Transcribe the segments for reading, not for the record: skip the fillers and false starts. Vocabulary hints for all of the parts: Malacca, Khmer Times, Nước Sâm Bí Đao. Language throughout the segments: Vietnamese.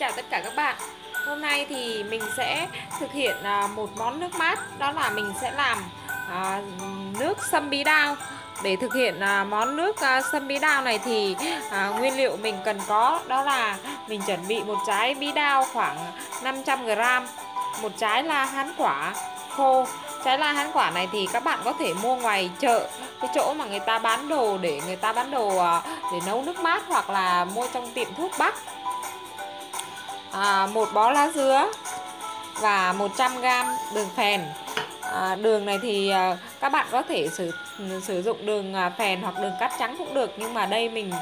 chào tất cả các bạn. Hôm nay thì mình sẽ thực hiện một món nước mát, đó là mình sẽ làm nước sâm bí đao. Để thực hiện món nước sâm bí đao này thì nguyên liệu mình cần có đó là mình chuẩn bị một trái bí đao khoảng 500g, một trái la hán quả khô. Trái la hán quả này thì các bạn có thể mua ngoài chợ, cái chỗ mà người ta bán đồ để người ta bán đồ để nấu nước mát, hoặc là mua trong tiệm thuốc bắc. Một bó lá dứa và 100g đường phèn. Đường này thì các bạn có thể sử dụng đường phèn hoặc đường cát trắng cũng được, nhưng mà đây mình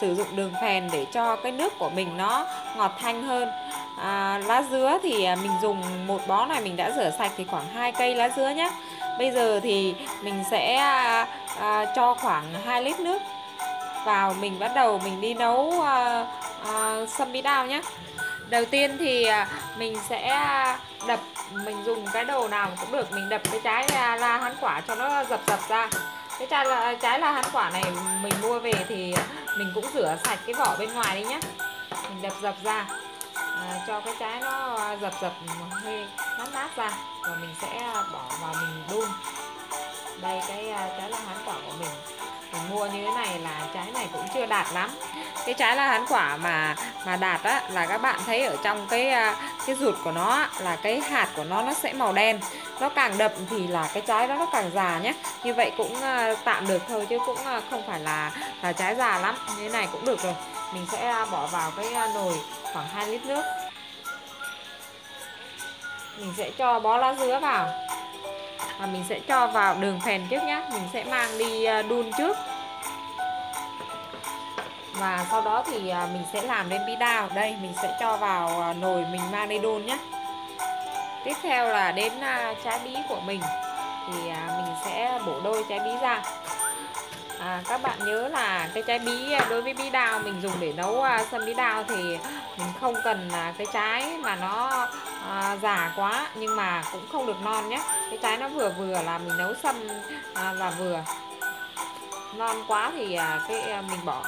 sử dụng đường phèn để cho cái nước của mình nó ngọt thanh hơn. Lá dứa thì mình dùng một bó này mình đã rửa sạch thì khoảng 2 cây lá dứa nhé. Bây giờ thì mình sẽ cho khoảng 2 lít nước vào, mình bắt đầu mình đi nấu sâm bí đao nhé. Đầu tiên thì mình sẽ đập, mình dùng cái đồ nào cũng được, mình đập cái trái la hán quả cho nó dập ra. Cái trái la hán quả này mình mua về thì mình cũng rửa sạch cái vỏ bên ngoài đi nhé. Mình đập dập ra cho cái trái nó dập hơi nát ra, rồi mình sẽ bỏ vào mình đun. Đây, cái trái la hán quả của mình mua như thế này là trái này cũng chưa đạt lắm. Cái trái la hán quả mà đạt á, là các bạn thấy ở trong cái ruột của nó á, là cái hạt của nó sẽ màu đen. Nó càng đậm thì là cái trái đó nó càng già nhé. Như vậy cũng tạm được thôi, chứ cũng không phải là trái già lắm. Như thế này cũng được rồi. Mình sẽ bỏ vào cái nồi khoảng 2 lít nước. Mình sẽ cho bó lá dứa vào. Và mình sẽ cho vào đường phèn trước nhé. Mình sẽ mang đi đun trước, và sau đó thì mình sẽ làm lên bí đao. Đây, mình sẽ cho vào nồi mình mang đi đun nhé. Tiếp theo là đến trái bí của mình, thì mình sẽ bổ đôi trái bí ra. Các bạn nhớ là cái trái bí đối với bí đao mình dùng để nấu sâm bí đao thì mình không cần cái trái mà nó già quá, nhưng mà cũng không được non nhé. Cái trái nó vừa vừa là mình nấu sâm là vừa. Non quá thì mình bỏ,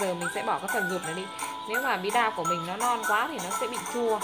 giờ mình sẽ bỏ cái phần ruột này đi. Nếu mà bí đao của mình nó non quá thì nó sẽ bị chua.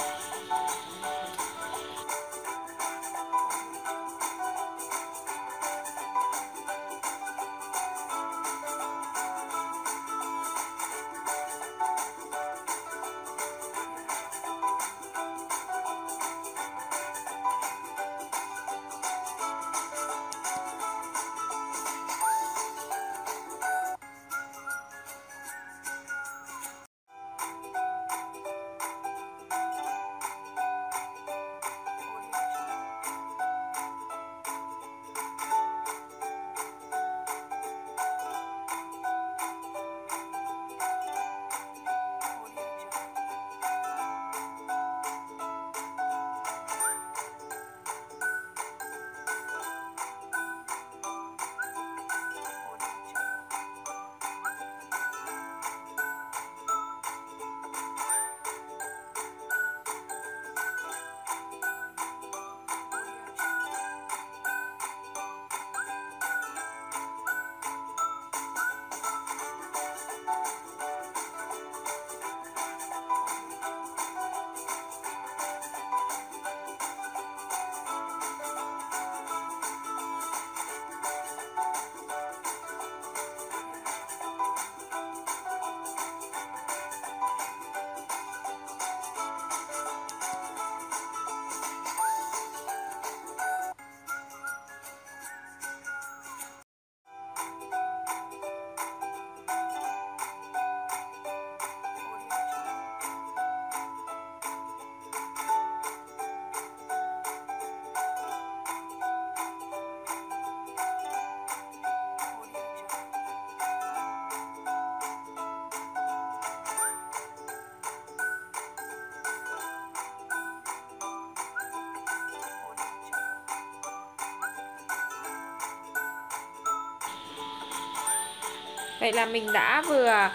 Vậy là mình đã vừa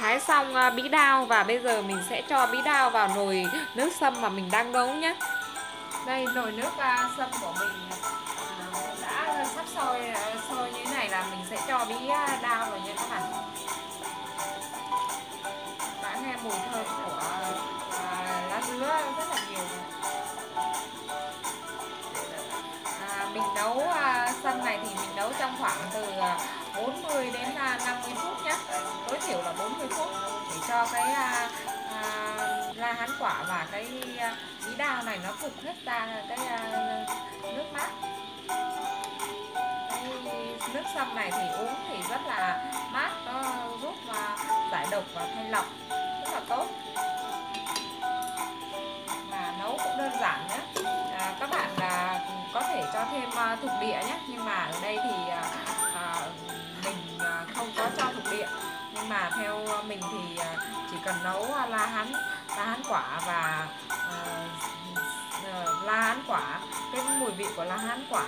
thái xong bí đao, và bây giờ mình sẽ cho bí đao vào nồi nước sâm mà mình đang nấu nhé. Đây, nồi nước sâm của mình đã sắp sôi như thế này là mình sẽ cho bí đao vào nha các bạn. Đã nghe mùi thơm của 40 phút để cho cái la hán quả và cái bí đao này nó phục hết ra cái nước mát. Cái nước sâm này thì uống thì rất là mát, nó giúp giải độc và thanh lọc rất là tốt. Mà nấu cũng đơn giản nhé. Các bạn có thể cho thêm thuộc địa nhé, nhưng mà ở đây thì mình không có cho thuộc địa, nhưng mà theo mình thì chỉ cần nấu la hán quả và la hán quả, cái mùi vị của la hán quả,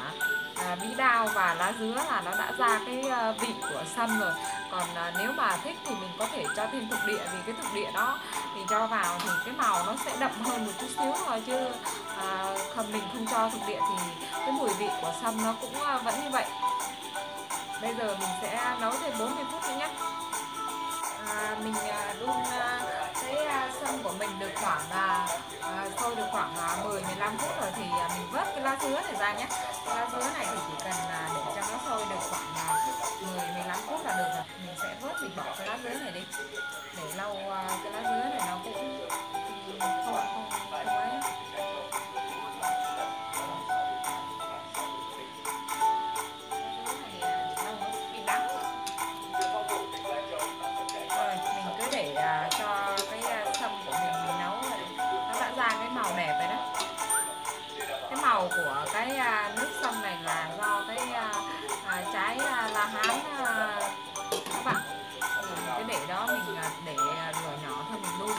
bí đao và lá dứa là nó đã ra cái vị của sâm rồi. Còn nếu mà thích thì mình có thể cho thêm thuộc địa, vì cái thuộc địa đó thì cho vào thì cái màu nó sẽ đậm hơn một chút xíu thôi, chứ mình không cho thuộc địa thì cái mùi vị của sâm nó cũng vẫn như vậy. Bây giờ mình sẽ nấu thêm 40 phút nữa nhé. Mình đun cái sâm của mình được khoảng là sôi được khoảng 10-15 phút rồi thì mình vớt cái lá dứa này ra nhé. Cái lá dứa này thì chỉ cần để cho nó sôi được khoảng 10-15 phút là được rồi. Mình sẽ vớt, mình bỏ cái lá dứa này đi để lau cái lá dứa này nó cũng không của cái nước sâm này là do cái trái la hán các bạn. Cái để đó mình để lửa nhỏ thôi, mình đun.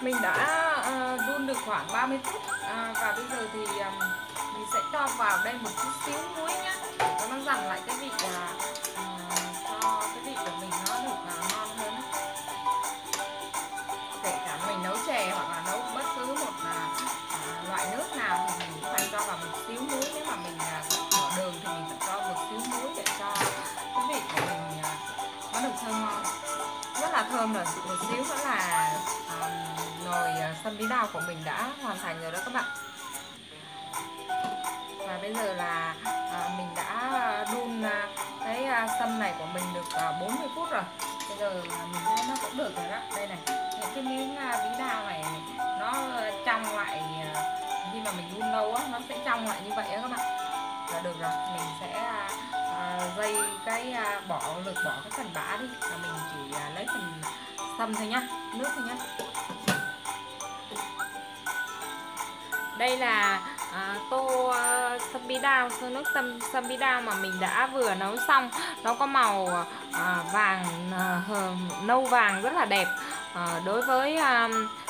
Mình đã đun được khoảng 30 phút và bây giờ thì mình sẽ cho vào đây một chút xíu muối nhé, cho nó giảm lại cái vị cho cái vị của mình nó được ngon hơn. Hoặc là nấu bất cứ một loại nước nào thì mình phải cho vào một xíu muối. Nếu mà mình bỏ đường thì mình phải cho một xíu muối để cho cái vị của mình nó được thơm ngon. Rất là thơm rồi. Một xíu nữa là nồi sâm bí đao của mình đã hoàn thành rồi đó các bạn. Và bây giờ là mình đã đun cái sâm này của mình được 40 phút rồi. Bây giờ mình thấy nó cũng được rồi đó. Đây này, cái miếng bí đao này nó trong lại, khi mà mình đun lâu á nó sẽ trong lại như vậy á các bạn. Là được rồi, mình sẽ dây cái bỏ cái phần bã đi, là mình chỉ lấy phần sâm thôi nhá, nước thôi nhá. Đây là tô sâm bí đao, nước sâm bí đao mà mình đã vừa nấu xong. Nó có màu vàng, nâu vàng rất là đẹp. Đối với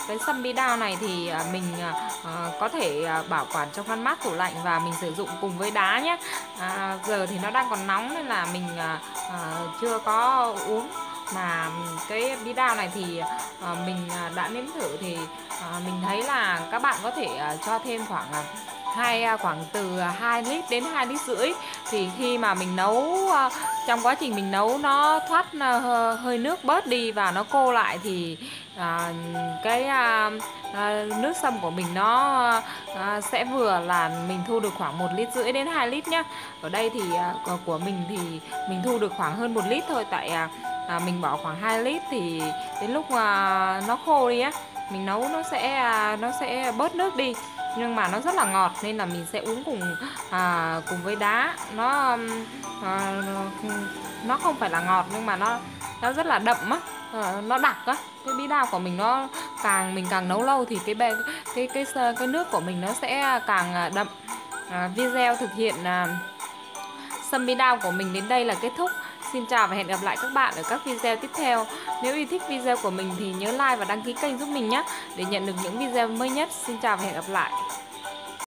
cái sâm bí đao này thì mình có thể bảo quản trong ngăn mát tủ lạnh và mình sử dụng cùng với đá nhé. Giờ thì nó đang còn nóng nên là mình chưa có uống. Mà cái bí đao này thì mình đã nếm thử thì mình thấy là các bạn có thể cho thêm khoảng từ 2 lít đến 2 lít rưỡi, thì khi mà mình nấu, trong quá trình mình nấu nó thoát hơi nước bớt đi và nó khô lại thì cái nước sâm của mình nó sẽ vừa, là mình thu được khoảng 1,5 lít đến 2 lít nhá. Ở đây thì của mình thì mình thu được khoảng hơn 1 lít thôi, tại mình bỏ khoảng 2 lít thì đến lúc nó khô đi á, mình nấu nó sẽ bớt nước đi, nhưng mà nó rất là ngọt nên là mình sẽ uống cùng với đá. Nó không phải là ngọt nhưng mà nó rất là đậm á, nó đặc á. Cái bí đao của mình nó càng nấu lâu thì cái nước của mình nó sẽ càng đậm. Video thực hiện sâm bí đao của mình đến đây là kết thúc. Xin chào và hẹn gặp lại các bạn ở các video tiếp theo. Nếu yêu thích video của mình thì nhớ like và đăng ký kênh giúp mình nhé, để nhận được những video mới nhất. Xin chào và hẹn gặp lại.